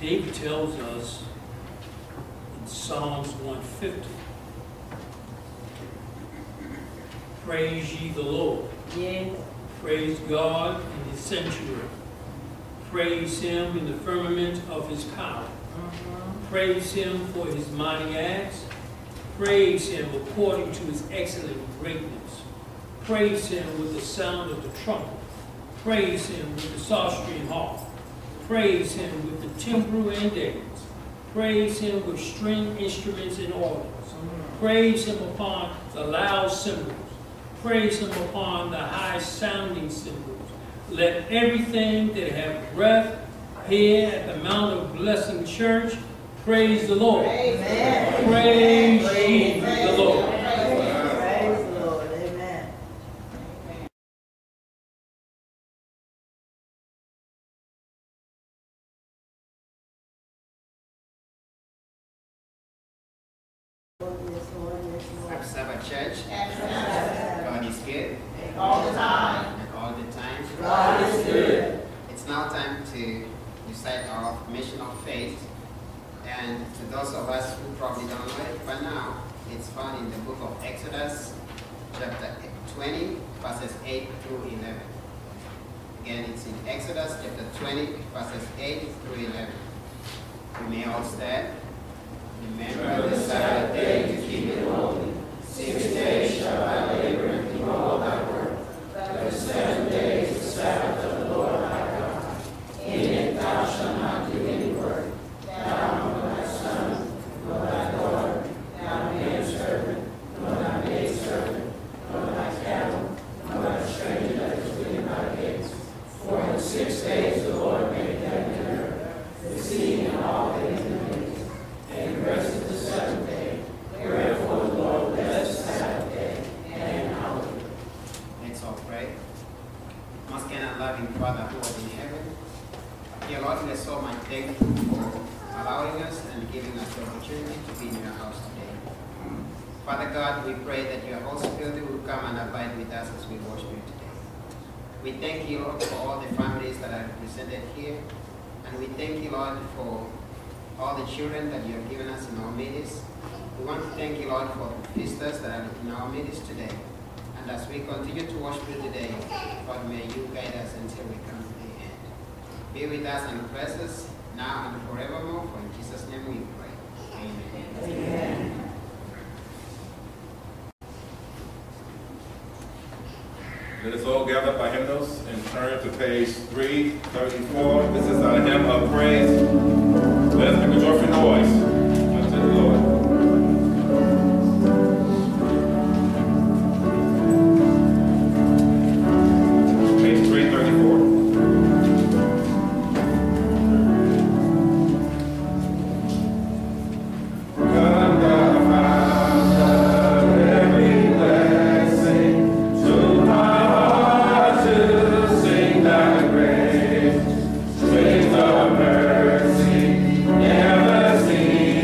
David tells us in Psalms 150, praise ye the Lord. Yes. Praise God in his sanctuary. Praise him in the firmament of his power. Praise him for his mighty acts. Praise him according to his excellent greatness. Praise him with the sound of the trumpet. Praise him with the psaltery and harp. Praise him with the timbrel and dance. Praise him with string instruments and organs. Praise him upon the loud cymbals. Praise him upon the high sounding cymbals. Let everything that hath breath here at the Mount of Blessings Church praise the Lord. Amen. Praise ye the Lord. Let us all gather by hymnals and turn to page 334. This is our hymn of praise. Let us make a joyful noise unto the Lord. Praise the mercy, never ceasing.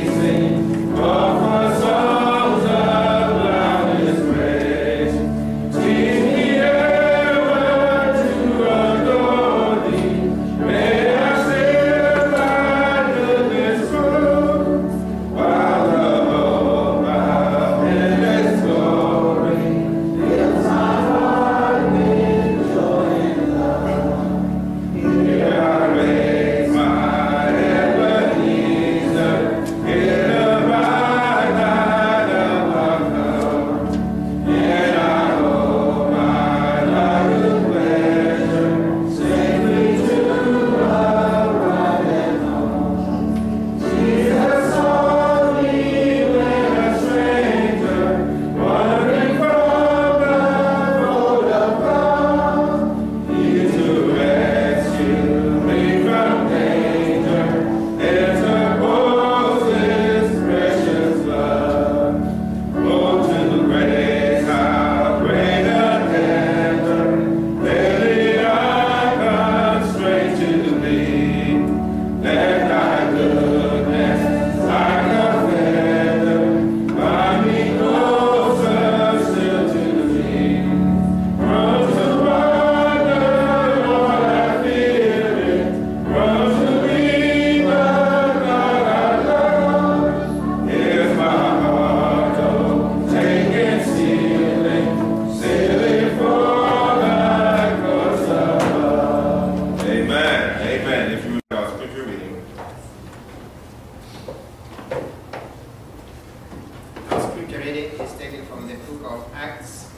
of Acts,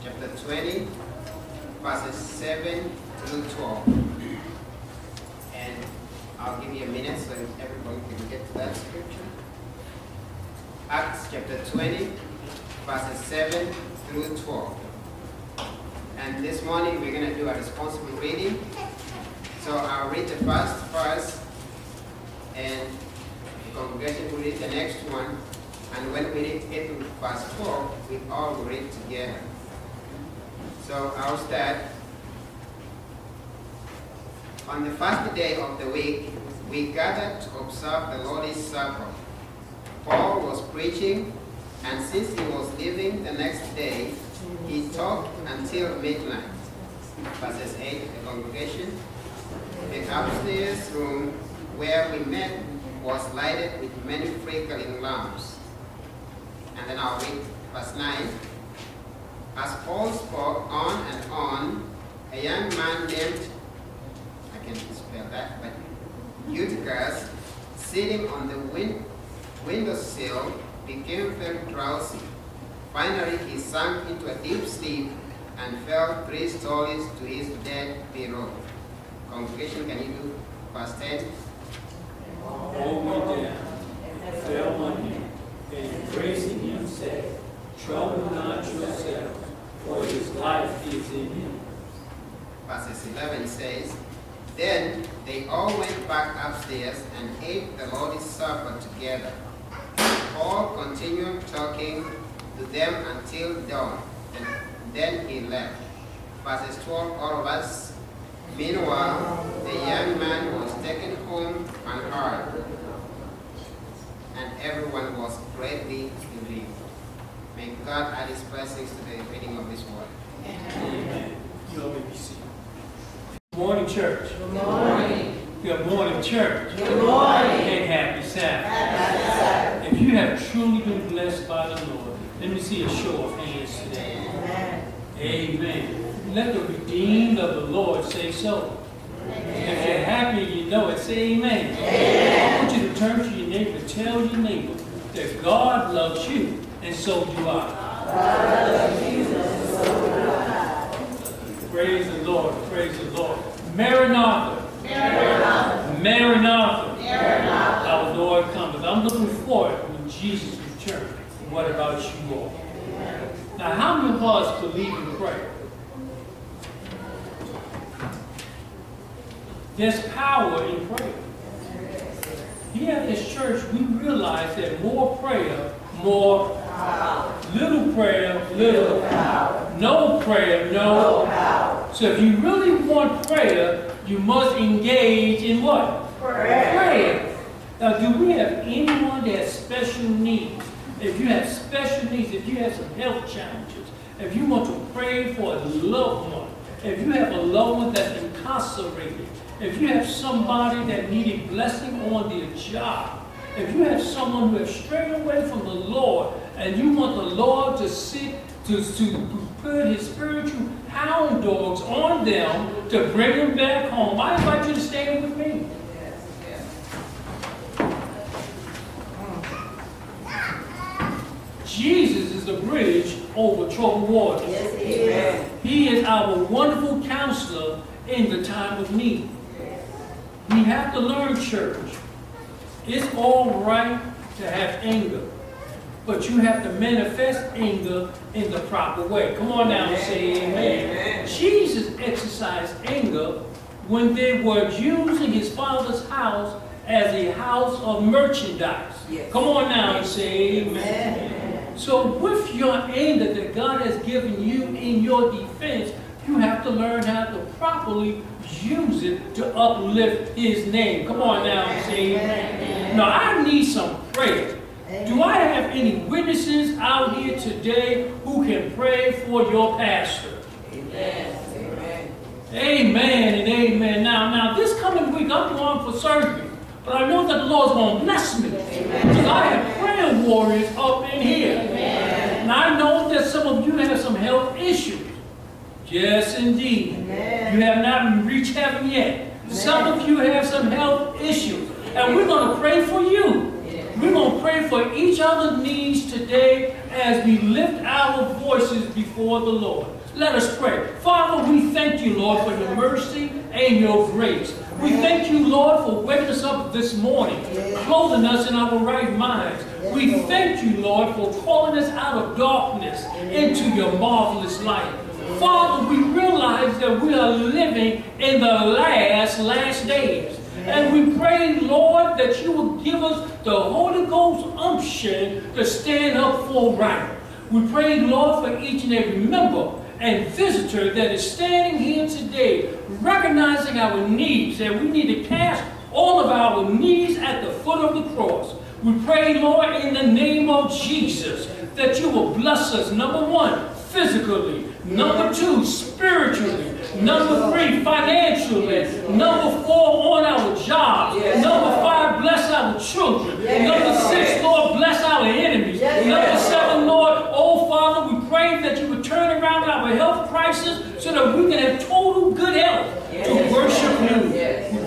chapter 20, verses 7 through 12. And I'll give you a minute so everybody can get to that scripture. Acts chapter 20, verses 7 through 12. And this morning we're going to do a responsible reading. So I'll read the first verse, and the congregation will read the next one. And when we read it in verse 4, we all read together. So I'll start. On the first day of the week, we gathered to observe the Lord's Supper. Paul was preaching, and since he was leaving the next day, he talked until midnight. Verses 8, the congregation. The upstairs room where we met was lighted with many flickering lamps. And then I'll read verse 9. As Paul spoke on and on, a young man named, I can't spell that, but Eutychus, sitting on the windowsill, became very drowsy. Finally, he sank into a deep sleep and fell 3 stories to his death below. Congregation, can you do verse 10? All death fell on him, and praising him said, "Trouble not yourself, for his life is in him." Verses 11 says, "Then they all went back upstairs and ate the Lord's Supper together. Paul continued talking to them until dawn, and then he left." Verses 12, all of us. Meanwhile, the young man was taken home unharmed, and everyone was greatly relieved. May God add His blessings to the reading of this word. Amen. You all may be seated. Good morning, church. Good morning. Good morning, church. Good morning. And happy Sabbath. Happy Sabbath. If you have truly been blessed by the Lord, let me see a show of hands today. Amen. Amen. Let the redeemed of the Lord say so. Amen. If you're happy, you know it. Say amen. Amen. I want you to turn to your neighbor and tell your neighbor that God loves you, and so do I. God loves Jesus, so do I. Praise the Lord. Praise the Lord. Maranatha. Maranatha. Maranatha. Maranatha. Our Lord cometh. I'm looking forward when Jesus returns. What about you all? Amen. Now, how many of us believe in prayer? There's power in prayer. Here at this church, we realize that more prayer, more power. Little prayer, little power. No prayer, no power. So if you really want prayer, you must engage in what? Prayer. Now, do we have anyone that has special needs? If you have special needs, if you have some health challenges, if you want to pray for a loved one, if you have a loved one that's incarcerated, if you have somebody that needed blessing on their job, if you have someone who has strayed away from the Lord and you want the Lord to put his spiritual hound dogs on them to bring them back home, I invite you to stand with me. Yes, yes. Jesus is the bridge over troubled waters. Yes, he is. He is our wonderful counselor in the time of need. We have to learn, church, it's all right to have anger, but you have to manifest anger in the proper way. Come on now and say amen. Amen. Jesus exercised anger when they were using his Father's house as a house of merchandise. Yes. Come on now and say amen. Amen. So with your anger that God has given you in your defense, you have to learn how to properly use it to uplift his name. Come on now and say amen. Now I need some prayer. Do I have any witnesses out here today who can pray for your pastor? Amen. Amen, amen and amen. Now this coming week I'm going for surgery, but I know that the Lord's going to bless me because I have prayer warriors up in here. Amen. And I know that some of you have some health issues. Yes, indeed. Amen. You have not reached heaven yet. Amen. Some of you have some health issues, and we're going to pray for you. Yes. We're going to pray for each other's needs today as we lift our voices before the Lord. Let us pray. Father, we thank you, Lord, for your mercy and your grace. We thank you, Lord, for waking us up this morning, clothing us in our right minds. We thank you, Lord, for calling us out of darkness into your marvelous light. Father, we realize that we are living in the last days. And we pray, Lord, that you will give us the Holy Ghost unction to stand up for right. We pray, Lord, for each and every member and visitor that is standing here today, recognizing our needs, that we need to cast all of our needs at the foot of the cross. We pray, Lord, in the name of Jesus, that you will bless us, number one, physically, number two, spiritually, number three, financially, number four, on our job, number five, bless our children, number six, Lord, bless our enemies, number seven, Lord, oh Father, we pray that you would turn around our health crisis so that we can have total good health to worship you.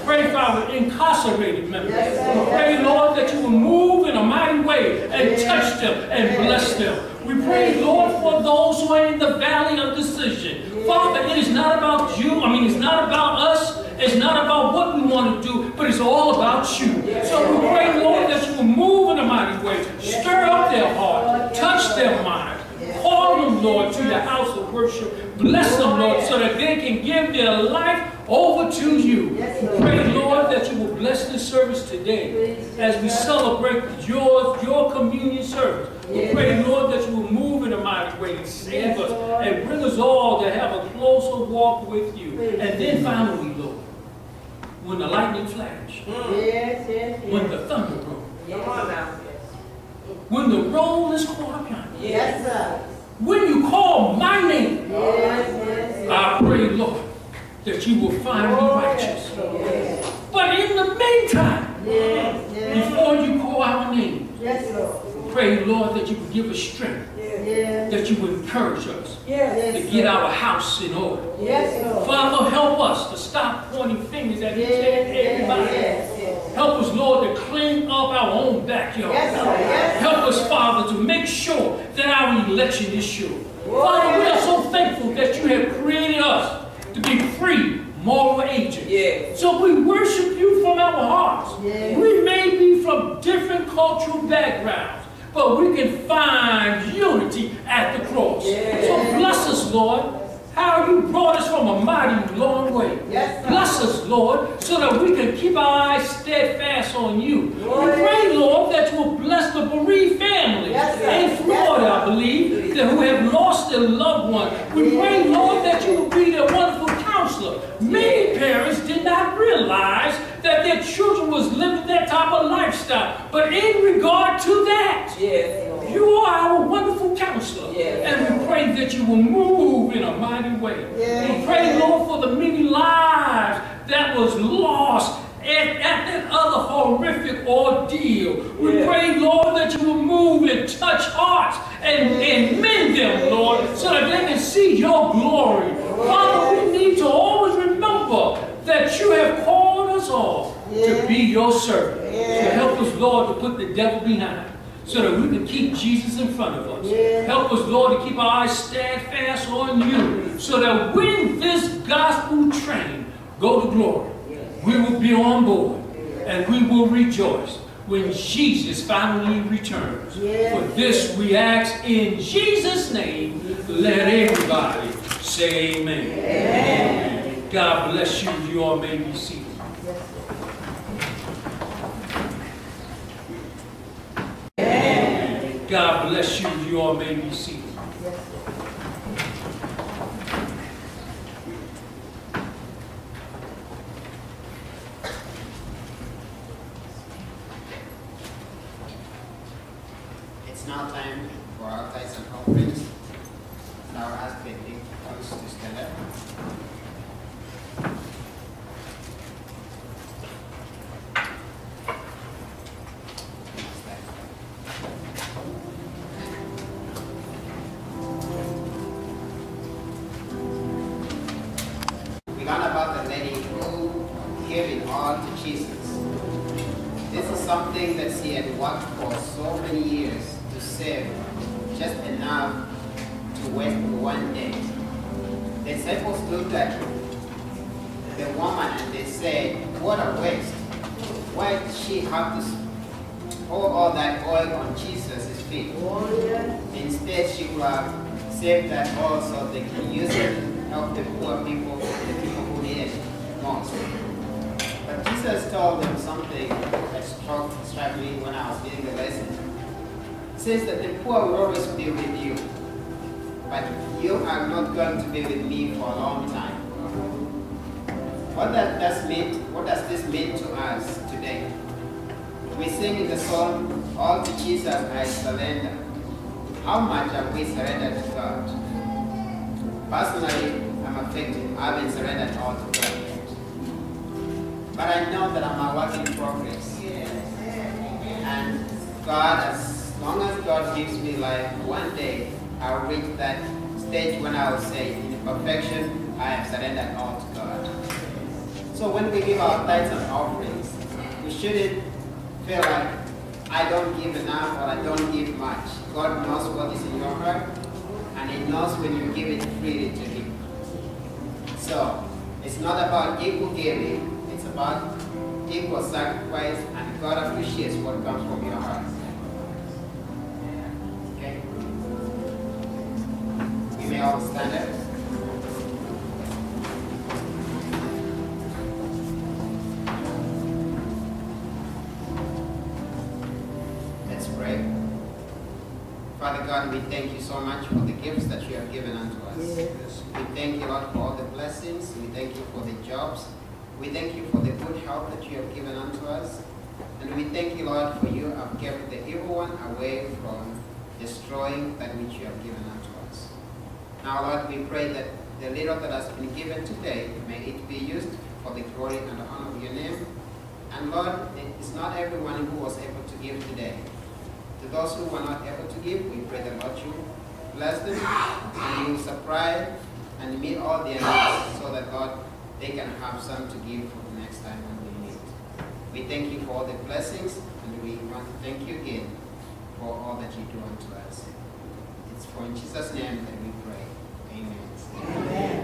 Pray for our incarcerated members. We pray, Lord, that you will move in a mighty way and touch them and bless them. We pray, Lord, for those who are in the valley of decision. Father, it is not about you. It's not about us. It's not about what we want to do, but it's all about you. So we pray, Lord, that you will move in a mighty way. Stir up their heart. Touch their mind. Call them, Lord, to your house of worship. Bless them, Lord, so that they can give their life over to you. Pray, Lord, that you will bless this service today as we celebrate your communion service. We pray, Lord, that you will move in a mighty way and save us and bring us all to have a closer walk with you. And then finally, Lord, when the lightning flash, when the thunder roll, when the roll is called upon you, when you call my name, I pray, Lord, that you will find me righteous. But in the meantime, before you call our name, pray, Lord, that you will give us strength, that you will encourage us to get our house in order. Father, help us to stop pointing fingers at each and everybody. Help us, Lord, to clean up our own backyard. Help us, Father, to make sure that our election is sure. Father, we are so thankful that you have created us to be free, moral agents. So we worship you from our hearts. We may be from different cultural backgrounds, but we can find unity at the cross. So bless us, Lord, how you brought us from a mighty long way. Bless us, Lord, so that we can keep our eyes steadfast on you. We pray, Lord, that you will bless the bereaved families in Florida, I believe, that who have lost their loved one. We pray, Lord, that you will be their wonderful counselor. Many parents did not realize that their children was living that type of lifestyle. But in regard to that, you are our wonderful counselor. And we pray that you will move in a mighty way. We pray, Lord, for the many lives that was lost at that other horrific ordeal. We pray, Lord, that you will move and touch hearts and mend them, Lord, so that they can see your glory. Father, we need to always remember that you have called us all to be your servant. So help us, Lord, to put the devil behind so that we can keep Jesus in front of us. Help us, Lord, to keep our eyes steadfast on you so that when this gospel train go to glory, we will be on board and we will rejoice when Jesus finally returns. For this we ask in Jesus' name. Let everybody say amen. Amen. God bless you. You all may be seated. God bless you. You all may be seated. It's now time for our tithes and offerings. Now I ask the elders to stand up. We learn about the lady who gave it all to Jesus. This is something that she had worked for so many years to save just enough to wait for one day. The disciples looked at the woman and they said, "What a waste! Why did she have to pour all that oil on Jesus' feet? Instead, she would have saved that oil so they can use it to help the poor people, the people who need it most." But Jesus told them something that struck me when I was reading the lesson. It says that the poor will always be with you, but you are not going to be with me for a long time. What does this mean to us today? We sing in the song, "All to Jesus I surrender." How much have we surrendered to God? Personally, I'm affected. I haven't surrendered all to God. But I know that I'm a work in progress. Yes. And God, as long as God gives me life, one day I'll reach that stage when I will say, in perfection, I have surrendered all to God. So when we give our tithes and offerings, we shouldn't feel like, I don't give enough or I don't give much. God knows what is in your heart, and He knows when you give it freely to Him. So it's not about equal giving, it's about equal sacrifice, and God appreciates what comes from your heart. Okay? We may all stand up. Let's pray. Father God, we thank you so much for the gifts that you have given unto us. Yes. We thank you, Lord, for all the blessings. We thank you for the jobs. We thank you for the good help that you have given unto us. And we thank you, Lord, for you have kept the evil one away from destroying that which you have given unto us. Now, Lord, we pray that the little that has been given today, may it be used for the glory and the honor of your name. And, Lord, it's not everyone who was able to give today. To those who were not able to give, we pray that, Lord, you bless them and you supply and meet all their needs so that, Lord, they can have some to give for the next time when they need. We thank you for all the blessings, and we want to thank you again for all that you do unto us. It's for in Jesus' name that we pray. Amen. Amen.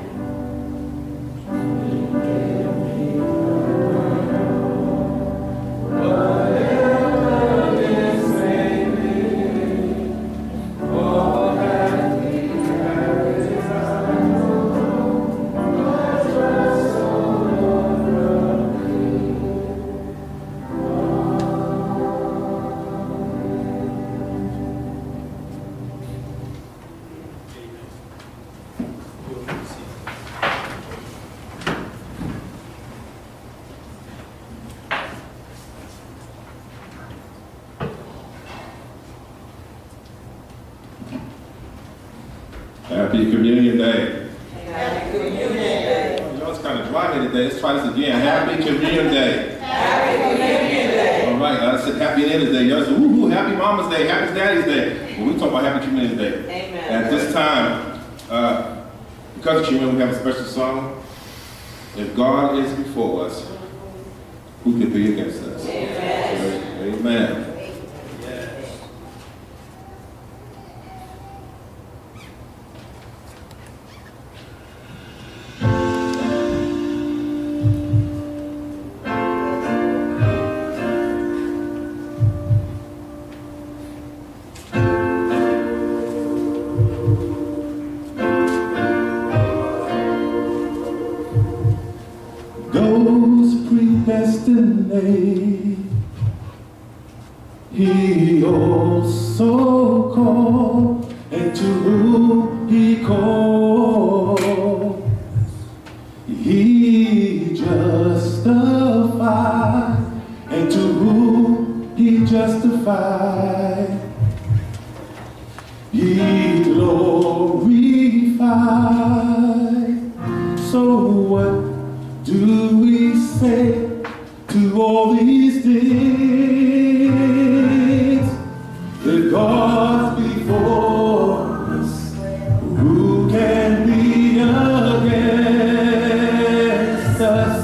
He also called, and to whom he called, he justified, and to whom he justified, he glorified. So what do we say to all these things? The God before us, who can be against us?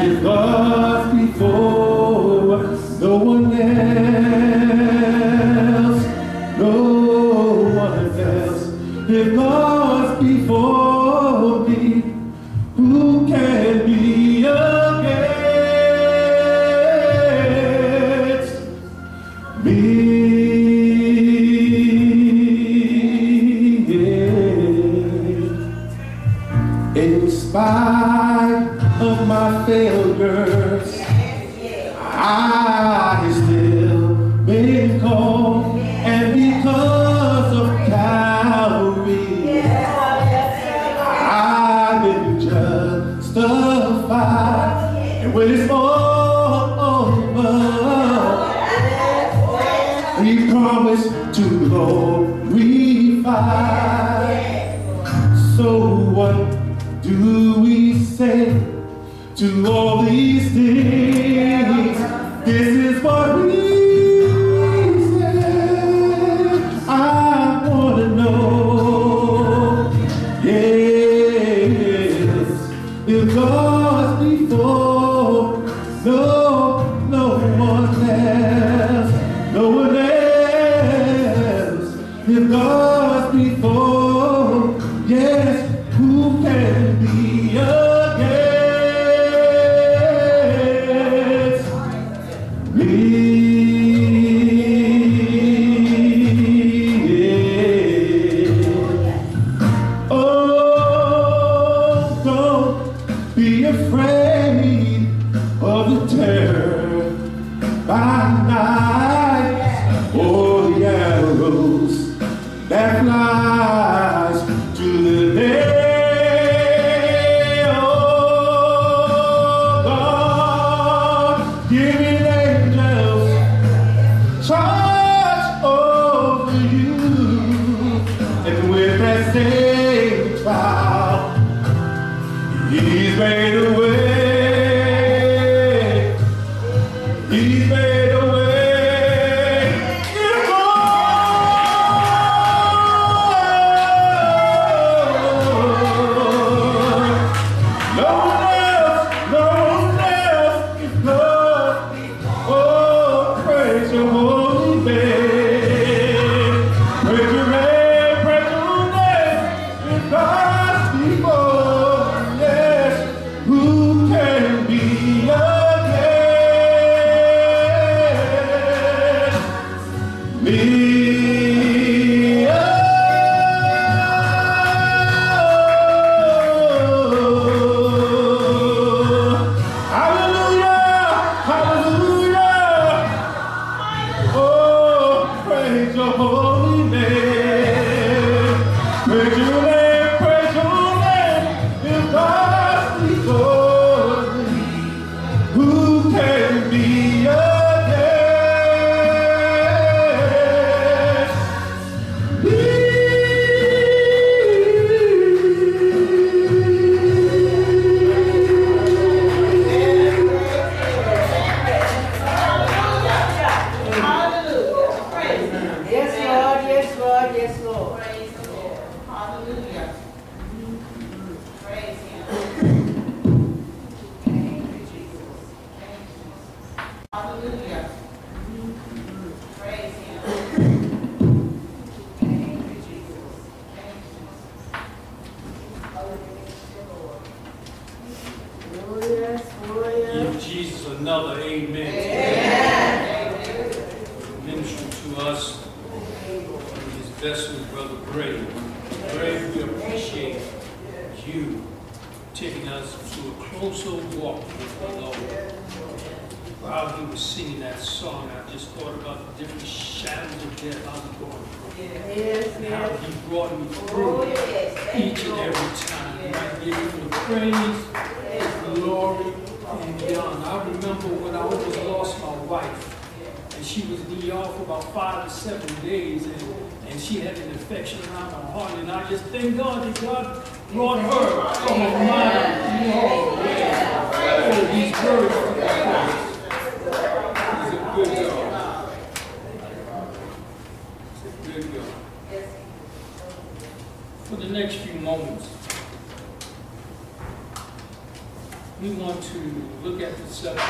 The God before us, the rivers before me, who can be against me? Yeah. In spite of my failures, I still been called, and because of Calvary, I've been justified. And when it's all over, we promise to glorify. So what do we say to all these things? This is what we said. I want to know. Yes, if God's before, no one else. If God's before, yes, who can be against? Be afraid of the terror by night, or the arrows that flies to the day. Oh God, give me angels charge over you, and with that same trial, He's made a way. He's made a way. No one else is love. Oh, praise your holy name. Praise your name. Praise your name. It's God's people. Another amen. Amen. Minister to us, his vessel, Brother Gray. Gray, we appreciate you taking us to a closer walk with the Lord. While he was singing that song, I just thought about the different shadows of death I'm going through. And how he brought me through each and every time. And I give him the praise, the glory, and beyond. I remember when I almost lost my wife, and she was in the ER for about 5 to 7 days, and she had an infection around her heart, and I just thank God that God brought her from her mind, you know, for these words to the cross. He's a good God. He's a good God. For the next few moments, we want to look at the subject,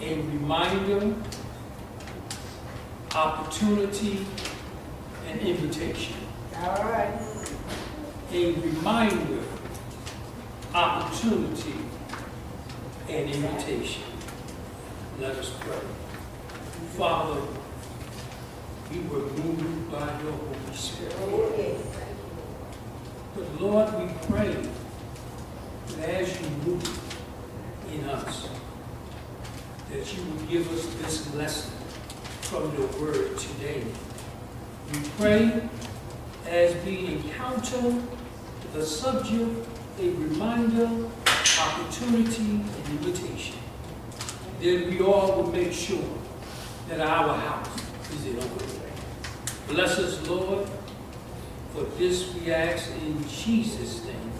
a reminder, opportunity, and invitation. All right. A reminder, opportunity, and invitation. Let us pray. Father, we were moved by your Holy Spirit. But Lord, we pray that as you move in us, that you would give us this lesson from your word today. We pray as we encounter the subject, a reminder, opportunity, and invitation. Then we all will make sure that our house is in order. Bless us, Lord. For this we ask in Jesus' name.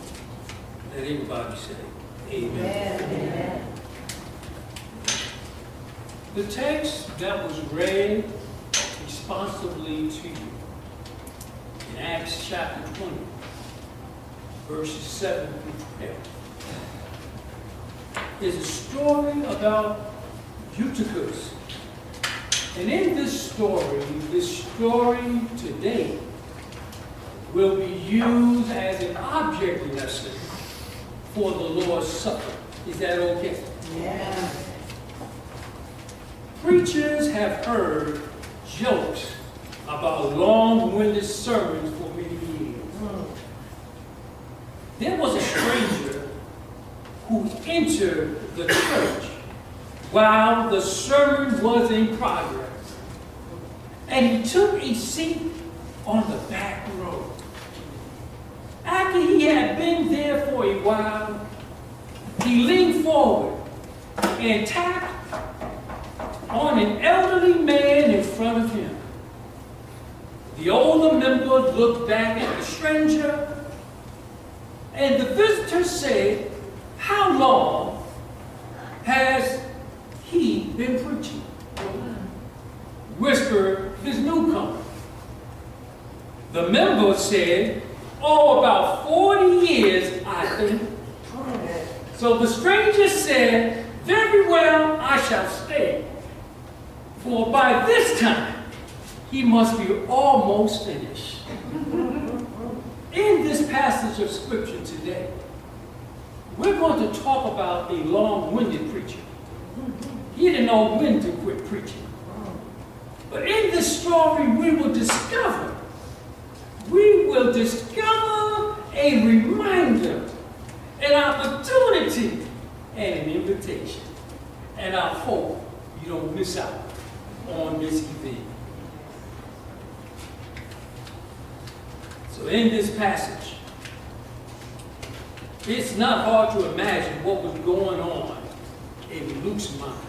Let everybody say, amen. Amen. The text that was read responsibly to you in Acts chapter 20, verses 7 through 12, is a story about Eutychus. And in this story today will be used as an object lesson for the Lord's Supper. Is that okay? Yeah. Preachers have heard jokes about long-winded sermons for many years. There was a stranger who entered the church while the sermon was in progress, and he took a seat on the back row. After he had been there for a while, he leaned forward and tapped on an elderly man in front of him. The older member looked back at the stranger, and the visitor said, "How long has he been preaching?" Whispered his newcomer. The member said, "Oh, about 40 years, I think." So the stranger said, "Very well, I shall stay. For by this time, he must be almost finished." In this passage of scripture today, we're going to talk about a long-winded preacher. He didn't know when to quit preaching. But in this story, we will discover a reminder, an opportunity, and an invitation. And I hope you don't miss out on this event. So in this passage, it's not hard to imagine what was going on in Luke's mind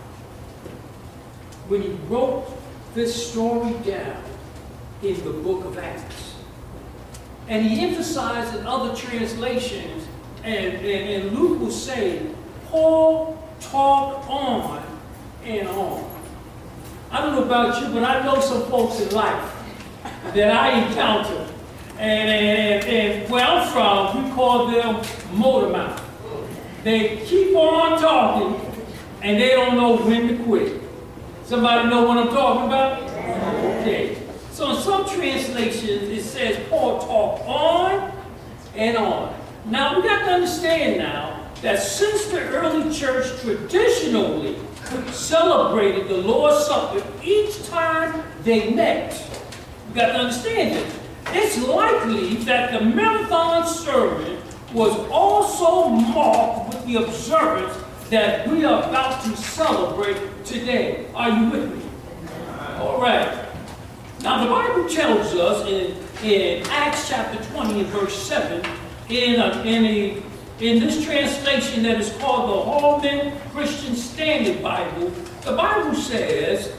when he wrote this story down in the book of Acts. And he emphasized in other translations, and Luke will say, Paul talked on and on. I don't know about you, but I know some folks in life that I encounter. And where I'm from, we call them motor mouth. They keep on talking, and they don't know when to quit. Somebody know what I'm talking about? Okay. So in some translations, it says Paul talked on and on. Now, we got to understand now that since the early church traditionally celebrated the Lord's Supper each time they met, we got to understand this. It's likely that the marathon sermon was also marked with the observance that we are about to celebrate today. Are you with me? All right. Now the Bible tells us in Acts chapter 20 and verse 7, in this translation that is called the Holman Christian Standard Bible, the Bible says,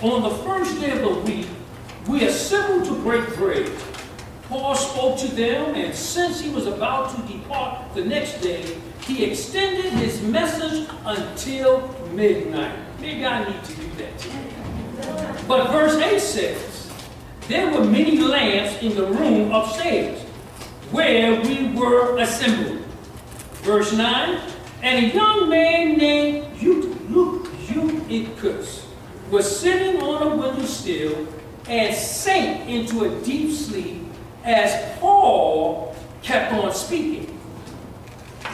on the first day of the week, we assembled to break bread. Paul spoke to them, and since he was about to depart the next day, he extended his message until midnight. Maybe I need to do that today. But verse 8 says, there were many lamps in the room upstairs where we were assembled. Verse 9, and a young man named Eutychus was sitting on a window sill and sank into a deep sleep as Paul kept on speaking.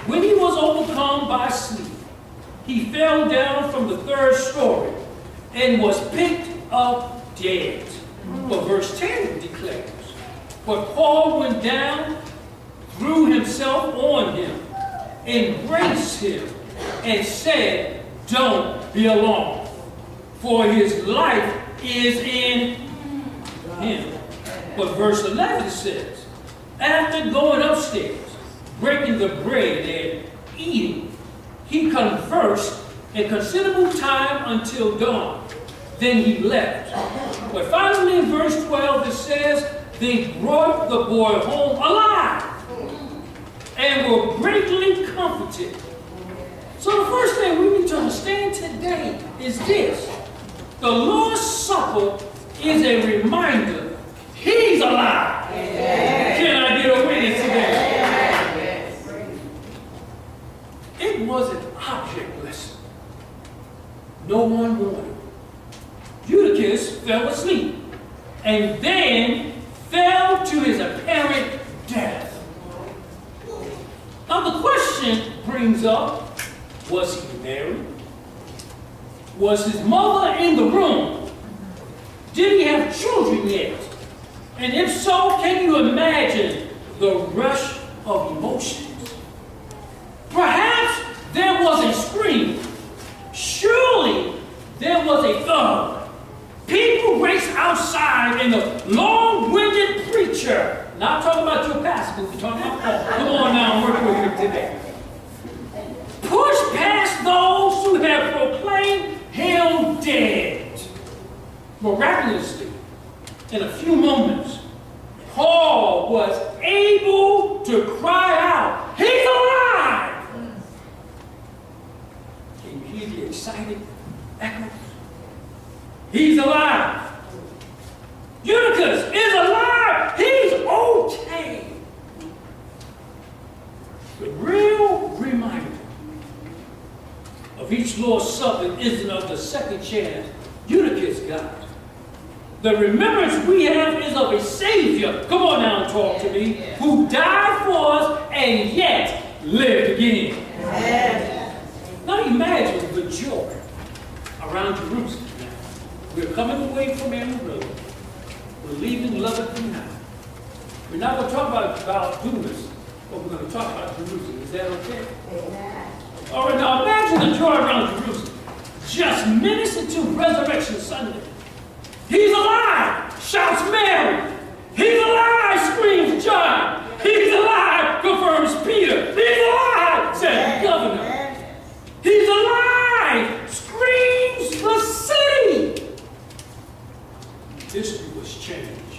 When he was overcome by sleep, he fell down from the third story and was picked up dead. But verse 10 declares, but Paul went down, threw himself on him, embraced him, and said, don't be alarmed, for his life is in him. But verse 11 says, after going upstairs, breaking the bread and eating, he conversed a considerable time until dawn. Then he left. But finally in verse 12 it says, they brought the boy home alive and were greatly comforted. So the first thing we need to understand today is this. The Lord's Supper is a reminder He's alive. Amen. Can I get a witness today? Amen. It was an object lesson. No one wanted it. Eutychus fell asleep and then fell to his apparent death. Now the question brings up, was he married? Was his mother in the room? Did he have children yet? And if so, can you imagine the rush of emotions? Perhaps there was a scream. Surely there was a thud. People raced outside and the long-winded preacher, now I'm talking about your pastor, we're talking about Paul. Come on now, work with him today. Push past those who have proclaimed him dead. Miraculously, in a few moments, Paul was able to cry out, he's alive! Can you hear the excited echoes? He's alive! Eutychus is alive! He's okay! The real reminder of each Lord's Supper isn't of the second chance Eutychus got. The remembrance we have is of a Savior, come on now and talk to me, who died for us and yet lived again. Now imagine the joy around Jerusalem now. We're coming away from Amarillo. We're leaving Lubbock now. We're not going to talk about Dumas, but we're going to talk about Jerusalem. Is that okay? Amen. All right, now imagine the joy around Jerusalem. Just minutes until Resurrection Sunday. He's alive, shouts Mary. He's alive, screams John. He's alive, confirms Peter. He's alive, says the governor. He's alive, screams the city. History was changed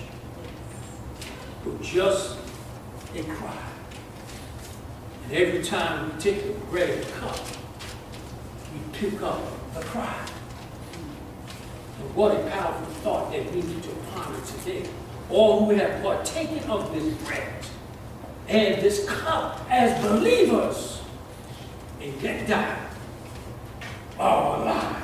with just a cry. And every time we take the bread and cup, we pick up the cry. And what a powerful thought that we need to honor today. All who have partaken of this bread and this cup as believers and yet died are alive.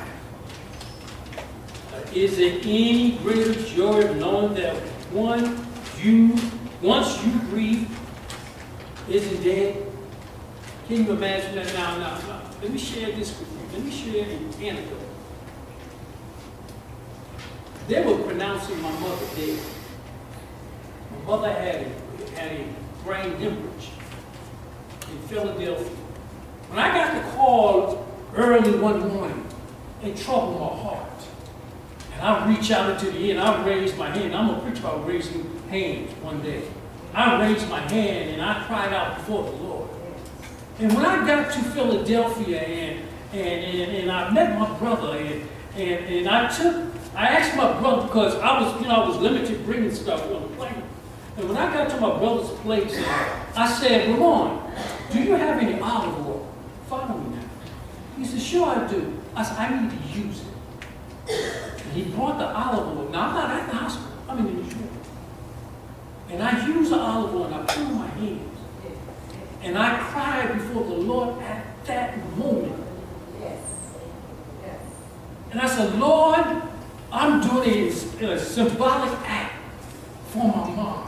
Is there any greater joy of knowing that once you grieve isn't dead? Can you imagine that now? Now, let me share this with you. Let me share an anecdote. They were pronouncing my mother dead. My mother had a brain hemorrhage in Philadelphia. When I got the call early one morning, it troubled my heart. And I reach out into the air and I raised my hand. I'm going to preach about raising hands one day. I raised my hand and I cried out before the Lord. And when I got to Philadelphia and I met my brother and I asked my brother because I was limited bringing stuff on the plane. And when I got to my brother's place, I said, Ramon, do you have any olive oil? Follow me now. He said, sure I do. I said, I need to use it. And he brought the olive oil. Now I'm not at the hospital. I'm in New York. And I used the olive oil and I pulled my hands. And I cried before the Lord at that moment. Yes. Yes. And I said, Lord, I'm doing a symbolic act for my mom.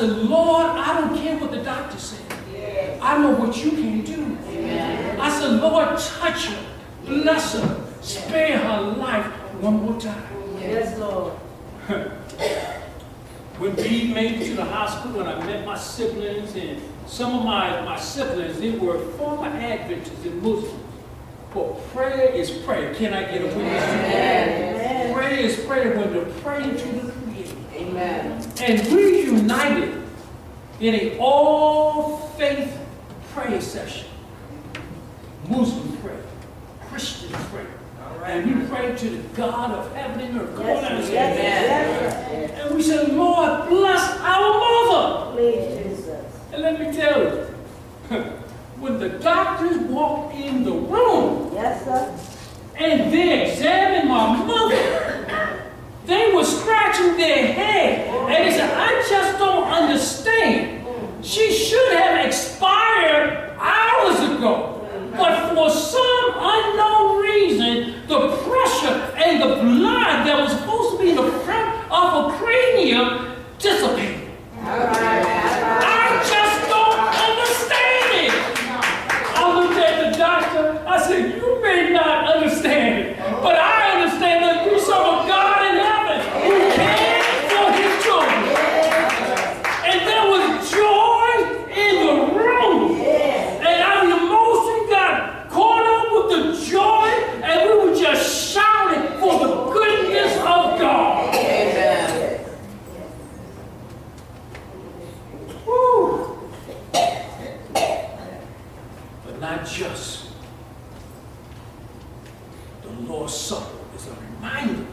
said, Lord, I don't care what the doctor said. Yes. I know what you can do. Yes. I said, Lord, touch her, bless her, spare her life one more time. Yes, Lord. When we made it to the hospital and I met my siblings, and some of my siblings, they were former Adventists and Muslims. But prayer is prayer. Can I get a witness to that? Prayer is prayer when we're praying to the Creator. Amen. And we united in an all-faith prayer session. Muslim prayer, Christian prayer. And we prayed to the God of heaven and earth. Come on, yes. And we said, Lord, bless our mother. Please, Jesus. And let me tell you, when the doctors walked in the room, yes, sir, and they examined my mother, they were scratching their head. And they said, I just don't understand. She should have expired hours ago. But for some unknown reason, the pressure and the blood that was supposed to be in the front of her cranium dissipated. I just don't understand it. I looked at the doctor. I said, you may not understand it, but I understand that you serve a God in heaven who cares for his children. And there was joy in the room. And I mean, the joy, and we were just shouting for the goodness of God. Amen. Woo. But not just the Lord's Supper is a reminder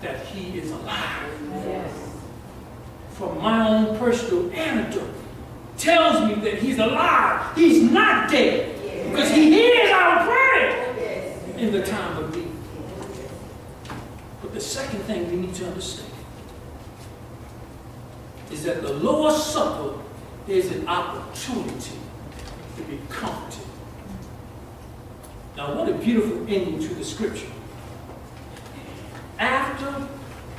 that He is alive. Yes. From my own personal anecdote, tells me that He's alive. He's not dead. Because He hears our prayer in the time of need. But the second thing we need to understand is that the Lord's Supper is an opportunity to be comforted. Now, what a beautiful ending to the scripture. After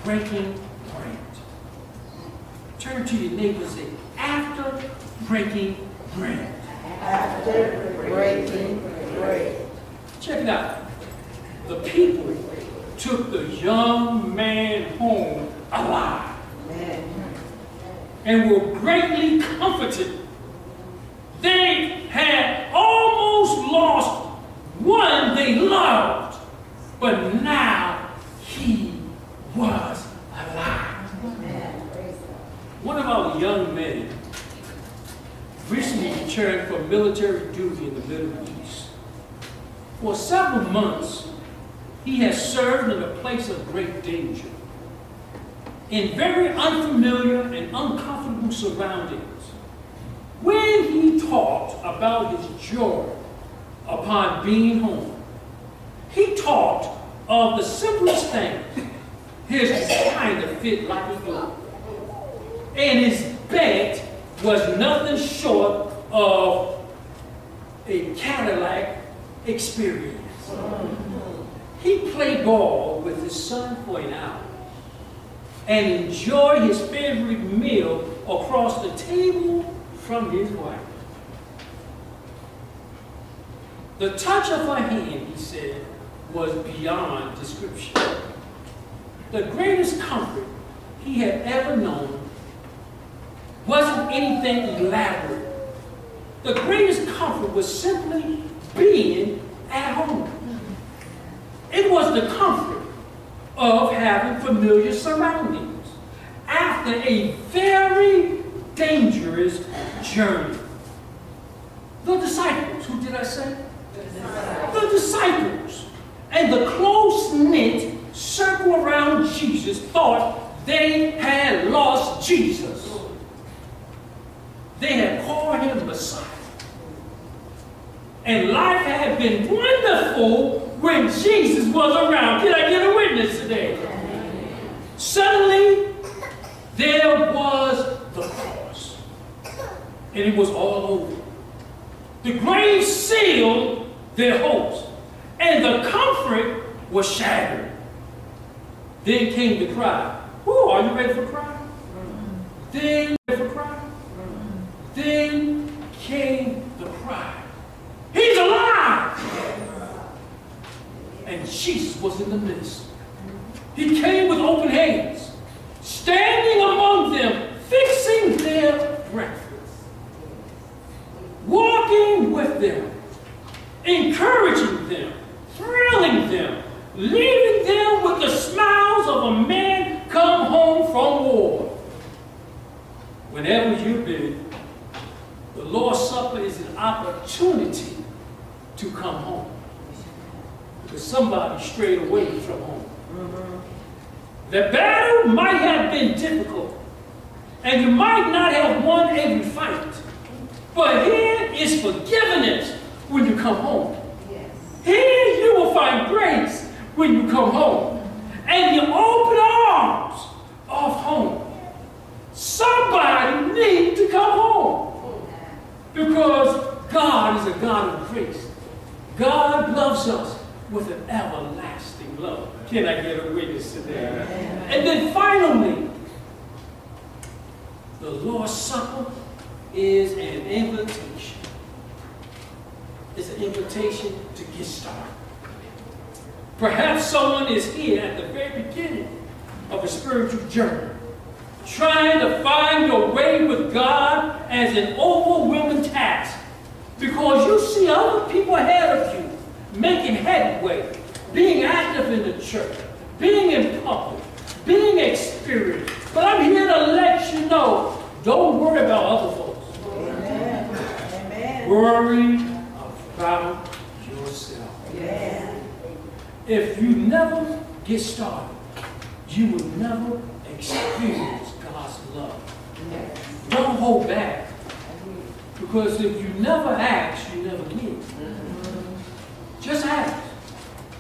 breaking bread. Turn to your neighbor and say, after breaking bread. After breaking bread. Check it out. The people took the young man home alive. Amen. And were greatly comforted. They had almost lost one they loved, but now he was alive. Amen. One of our young men recently returned from military duty in the Middle East. For several months, he has served in a place of great danger, in very unfamiliar and uncomfortable surroundings. When he talked about his joy upon being home, he talked of the simplest thing, his trying to fit like a glove, and his bed was nothing short of a Cadillac experience. He played ball with his son for an hour and enjoyed his favorite meal across the table from his wife. The touch of her hand, he said, was beyond description. The greatest comfort he had ever known wasn't anything elaborate. The greatest comfort was simply being at home. It was the comfort of having familiar surroundings after a very dangerous journey. The disciples, who did I say? The disciples and the close-knit circle around Jesus thought they had lost Jesus. They had called him Messiah. And life had been wonderful when Jesus was around. Can I get a witness today? Amen. Suddenly, there was the cross. And it was all over. The grave sealed their hopes. And the comfort was shattered. Then came the cry. Who are you ready for crying? Then ready for was in the midst. He came with open hands, standing among them, fixing their breakfast, walking with them, encouraging them, thrilling them, leaving them with the smiles of a man come home from war. Whenever you've been, the Lord's Supper is an opportunity to come home. Because somebody strayed away from home. The battle might have been difficult, and you might not have won every fight. But here is forgiveness when you come home. Yes. Here you will find grace when you come home. And the open arms of home. Somebody needs to come home. Because God is a God of grace. God loves us with an everlasting love. Can I get a witness today? Amen. And then finally, the Lord's Supper is an invitation. It's an invitation to get started. Perhaps someone is here at the very beginning of a spiritual journey, trying to find your way with God as an overwhelming task, because you see other people ahead of you making headway, being active in the church, being in public, being experienced. But I'm here to let you know, don't worry about other folks. Amen. Amen. Worry about yourself. Yeah. If you never get started, you will never experience God's love. Yes. Don't hold back. Because if you never ask, you never give. Mm-hmm. Just ask.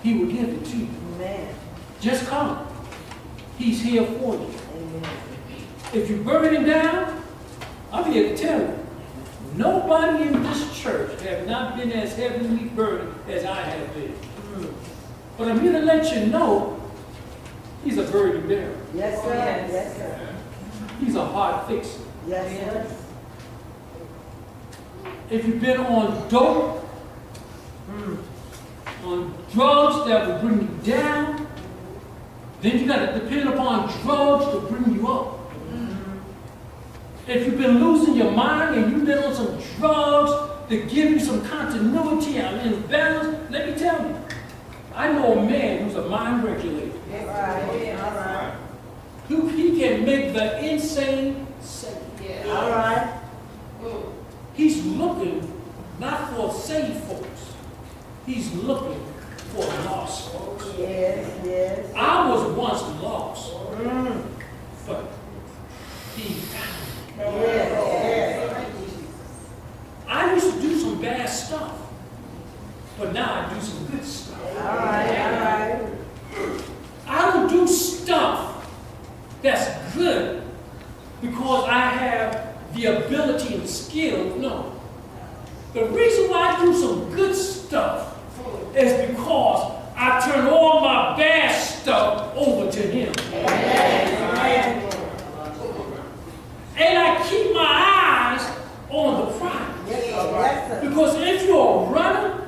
He will give it to you. Amen. Just come. He's here for you. Amen. If you burn him down, I'm here to tell you, nobody in this church have not been as heavenly burdened as I have been. Mm-hmm. But I'm here to let you know, he's a burden bearer. Yes, sir. Yes, sir. He's a heart fixer. Yes, sir. If you've been on dope, on drugs that will bring you down, then you got to depend upon drugs to bring you up. If you've been losing your mind and you've been on some drugs to give you some continuity and balance, let me tell you, I know a man who's a mind regulator. Right. He can make the insane safe. Yeah. All right. He's looking not for saved folks. He's looking for lost folks. Yes, yes. I was once lost, but he found me. Yes, yes. I used to do some bad stuff, but now I do some good stuff. All right, all right. I don't do stuff that's good because I have the ability and skill. No. The reason why I do some good stuff is because I turn all my bad stuff over to him. Amen. And I keep my eyes on the prize. Yes, because if you're a runner,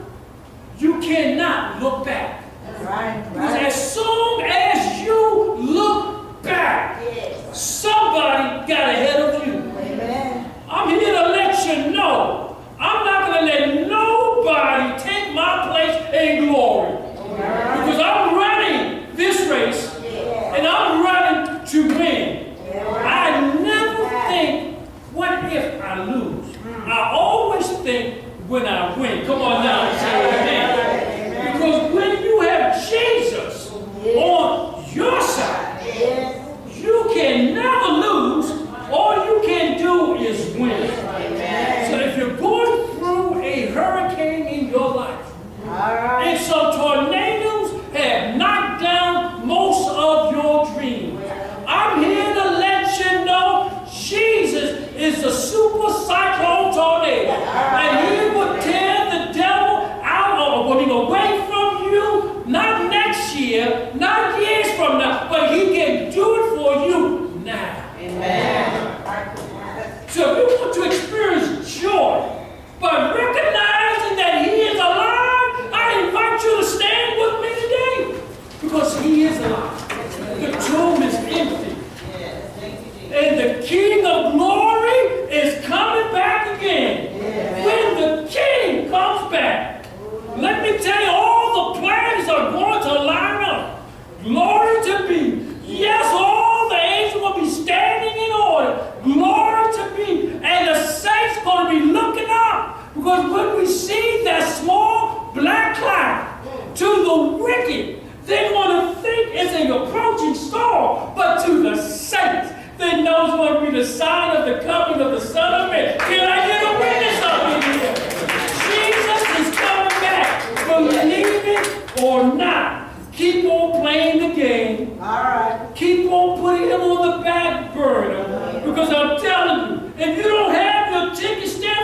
you cannot look back. Right, right. Because as soon as you look back, yes, somebody got ahead of you. Amen. I'm here to let you know, I'm not going to let nobody take my place in glory. Right. Because I'm running this race, yeah, and I'm running to win. Yeah, right. I never think, what if I lose? I always think when I win. Come on now.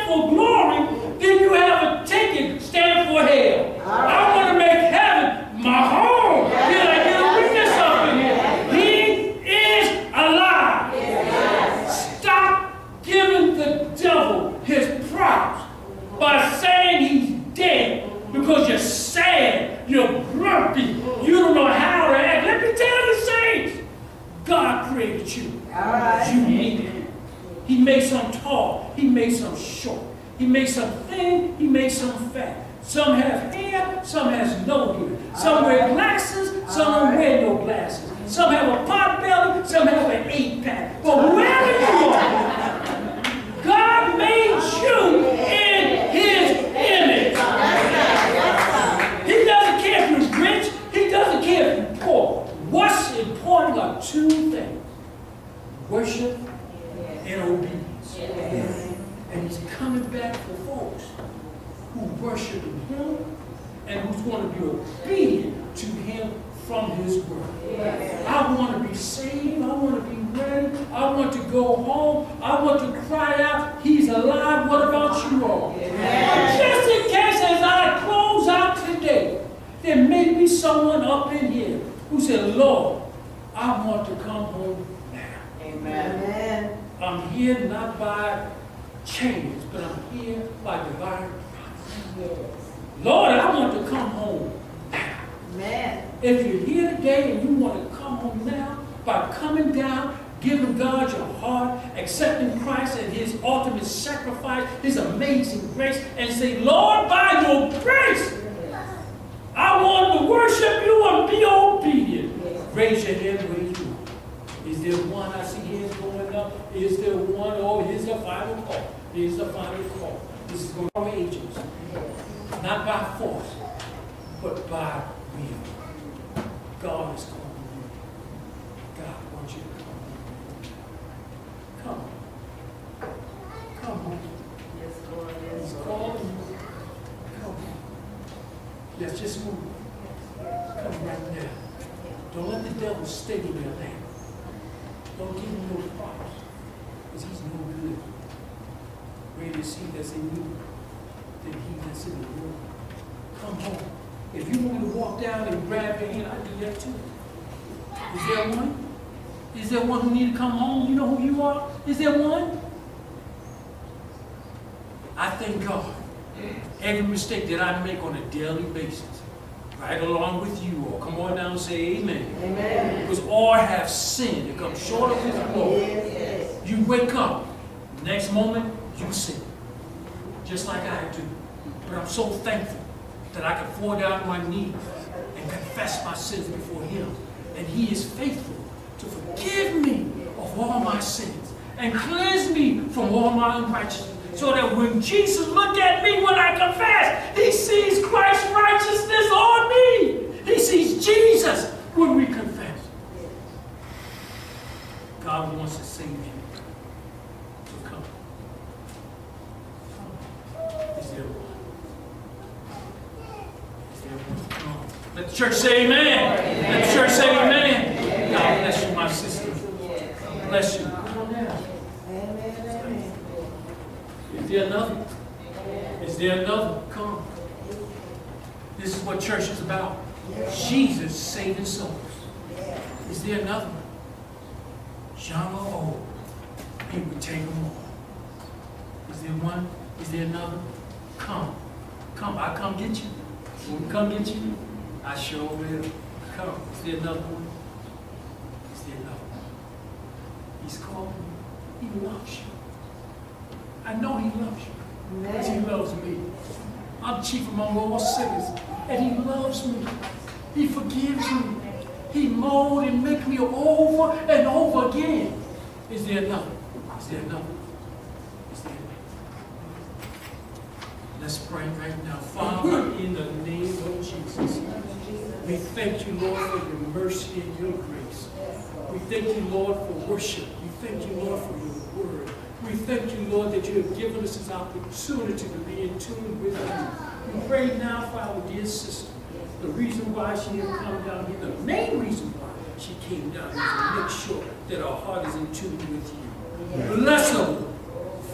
for glory, then you have a ticket, stand for hell. Right. I want to make heaven my home. Yes. Can I get a witness up in here? Yes. He is alive. Yes. Stop giving the devil his props by saying he's dead because you're sad, you're grumpy, you don't know how to act. Let me tell you the saints, God created you. All right. You need it. He makes some tall, he makes some short, he makes some thin, he makes some fat. Some have hair, some has no hair. Some wear glasses, some don't wear no glasses. Some have a pot belly, some have an 8-pack. But whoever you are, God made you in his image. He doesn't care if you're rich, he doesn't care if you're poor. What's important are two things. Worship and obedience. Yes. And he's coming back for folks who worship him and who's going to be obedient to him from his word. Yes. I want to be saved. I want to be ready. I want to go home. I want to cry out, he's alive. What about you all? Yes. Just in case as I close out today, there may be someone up in here who said, Lord, I want to come home now. Amen. Amen. I'm here not by chains, but I'm here by divine promise. Lord, I want to come home now. Amen. If you're here today and you want to come home now, by coming down, giving God your heart, accepting Christ and his ultimate sacrifice, his amazing grace, and say, Lord, by your grace, I want to worship you and be obedient. Yes. Raise your hand, raise your hand. Is there one? I see hands going up. Is there one? Oh, here's the final call. Here's the final call. This is going to be angels. Not by force, but by will. God is calling you. God wants you to come home. Come on. Come home. Yes, Lord. He's calling you. Come on. Let's just move. Come right now. Don't let the devil stay in your land. Don't give him no props, because he's no good. Greater is he that's in you than he that's in the world. Come home. If you want to walk down and grab your hand, I do that too. Is there one? Is there one who needs to come home? You know who you are? Is there one? I thank God. Every mistake that I make on a daily basis, right along with you all. Come on down and say amen. Amen. Because all have sinned and come short of his glory. Yes, yes. You wake up. Next moment, you sin. Just like I do. But I'm so thankful that I can fall down on my knees and confess my sins before him. And he is faithful to forgive me of all my sins and cleanse me from all my unrighteousness. So that when Jesus looked at me when I confess, he sees Christ's righteousness on me. He sees Jesus when we confess. God wants to save you. So come. Is there one? Is there one? Come on. Let the church say amen. Amen. Let the church say amen. Amen. God bless you, my sister. God bless you. Is there another? Is there another? Come. This is what church is about. Jesus saving souls. Is there another? Young or old, he would take them all. Is there one? Is there another? Come. Come. I'll come get you. When we come get you, I sure will. Come. Is there another one? Is there another one? He's calling you. He loves you. I know he loves you, because he loves me. I'm chief among all sinners, and he loves me. He forgives me. He mold and make me over and over again. Is there another? Is there another? Is there another? Let's pray right now. Father, in the name of Jesus, we thank you, Lord, for your mercy and your grace. We thank you, Lord, for worship. We thank you, Lord, for your word. We thank you, Lord, that you have given us this opportunity to be in tune with you. We pray now for our dear sister. The reason why she has come down here, the main reason why she came down here, to make sure that our heart is in tune with you. Bless her.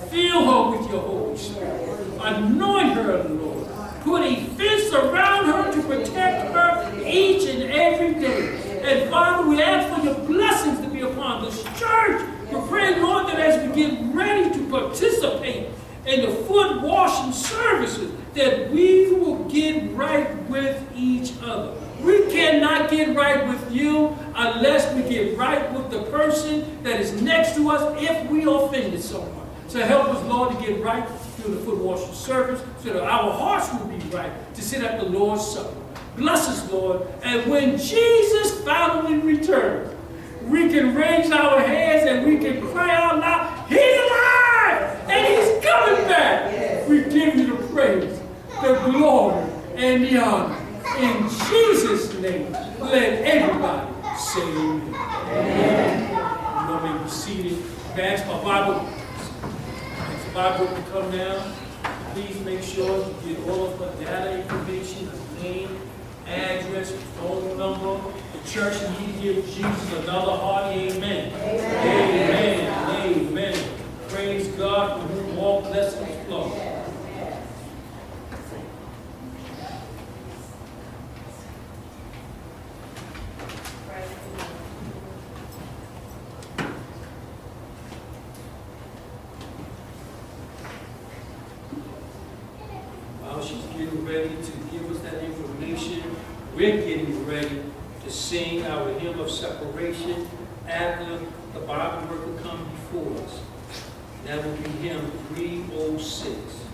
Fill her with your the Holy Spirit. Anoint her, Lord. Put a fence around her to protect her each and every day. And Father, we ask for your blessings to be upon this church. We pray, Lord, that as we get ready to participate in the foot washing services, that we will get right with each other. We cannot get right with you unless we get right with the person that is next to us if we offended someone. So help us, Lord, to get right through the foot washing service so that our hearts will be right to sit at the Lord's Supper. Bless us, Lord, and when Jesus finally returns, we can raise our hands and we can cry out loud, He's alive and He's coming back. We give you the praise, the glory, and the honor. In Jesus' name, let everybody say amen. Amen. You may be seated. That's my Bible. As the Bible will come down, please make sure you get all of the data information, the name, address, phone number, the church, and you give Jesus another hearty amen. Amen. Amen. Amen. Amen. Praise God for whom all blessings flow. We're getting ready to sing our hymn of separation after the Bible work will come before us. That will be hymn 306.